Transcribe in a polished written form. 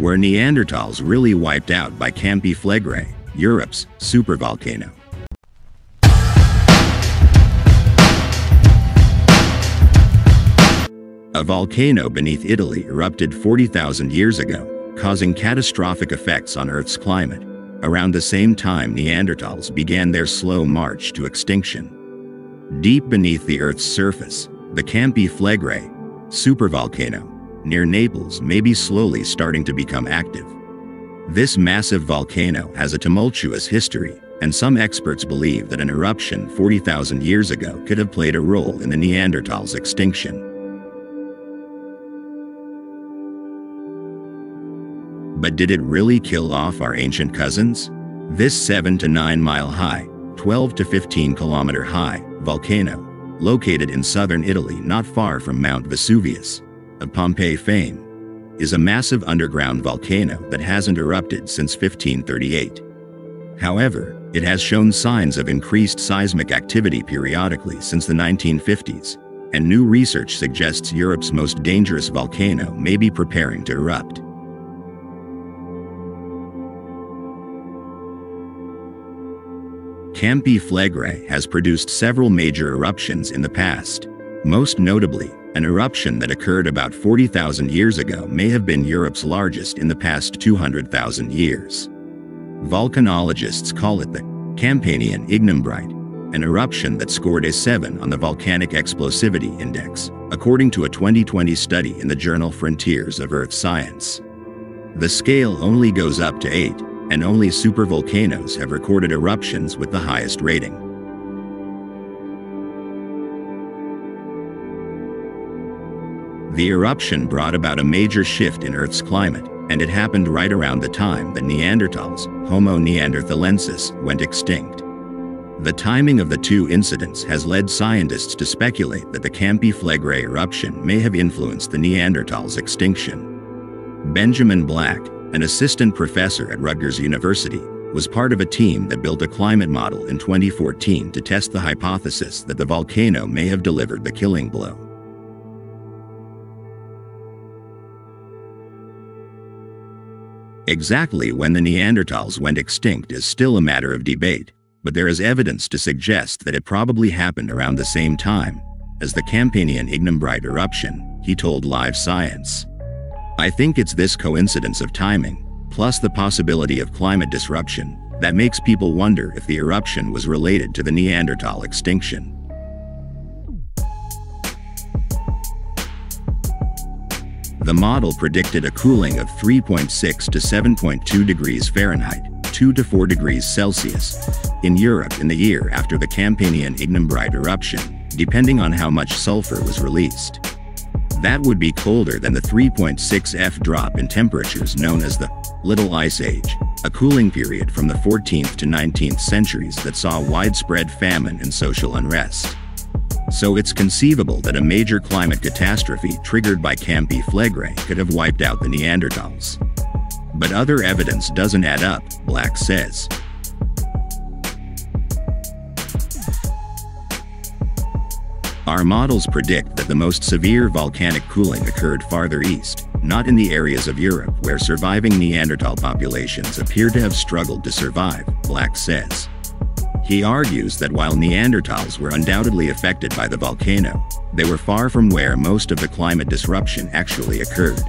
were Neanderthals really wiped out by Campi Flegrei, Europe's supervolcano? A volcano beneath Italy erupted 40,000 years ago, causing catastrophic effects on Earth's climate. Around the same time, Neanderthals began their slow march to extinction. Deep beneath the Earth's surface, the Campi Flegrei, supervolcano, near Naples may be slowly starting to become active. This massive volcano has a tumultuous history, and some experts believe that an eruption 40,000 years ago could have played a role in the Neanderthals' extinction. But did it really kill off our ancient cousins? This 7 to 9 mile high, 12 to 15 kilometer high volcano, located in southern Italy not far from Mount Vesuvius, of Pompeii fame, is a massive underground volcano that hasn't erupted since 1538. However, it has shown signs of increased seismic activity periodically since the 1950s, and new research suggests Europe's most dangerous volcano may be preparing to erupt. Campi Flegrei has produced several major eruptions in the past. Most notably, an eruption that occurred about 40,000 years ago may have been Europe's largest in the past 200,000 years. Volcanologists call it the Campanian Ignimbrite, an eruption that scored a 7 on the Volcanic Explosivity Index, according to a 2020 study in the journal Frontiers of Earth Science. The scale only goes up to 8. And only supervolcanoes have recorded eruptions with the highest rating. The eruption brought about a major shift in Earth's climate, and it happened right around the time that Neanderthals, Homo neanderthalensis, went extinct. The timing of the two incidents has led scientists to speculate that the Campi Flegrei eruption may have influenced the Neanderthals' extinction. Benjamin Black, an assistant professor at Rutgers University, was part of a team that built a climate model in 2014 to test the hypothesis that the volcano may have delivered the killing blow. Exactly when the Neanderthals went extinct is still a matter of debate, but there is evidence to suggest that it probably happened around the same time as the Campanian Ignimbrite eruption, he told Live Science. "I think it's this coincidence of timing, plus the possibility of climate disruption, that makes people wonder if the eruption was related to the Neanderthal extinction." The model predicted a cooling of 3.6 to 7.2 degrees Fahrenheit, 2 to 4 degrees Celsius, in Europe in the year after the Campanian Ignimbrite eruption, depending on how much sulfur was released. That would be colder than the 3.6°F drop in temperatures known as the Little Ice Age, a cooling period from the 14th to 19th centuries that saw widespread famine and social unrest. So it's conceivable that a major climate catastrophe triggered by Campi Flegrei could have wiped out the Neanderthals. But other evidence doesn't add up, Black says. "Our models predict that the most severe volcanic cooling occurred farther east, not in the areas of Europe where surviving Neanderthal populations appear to have struggled to survive," Black says. He argues that while Neanderthals were undoubtedly affected by the volcano, they were far from where most of the climate disruption actually occurred.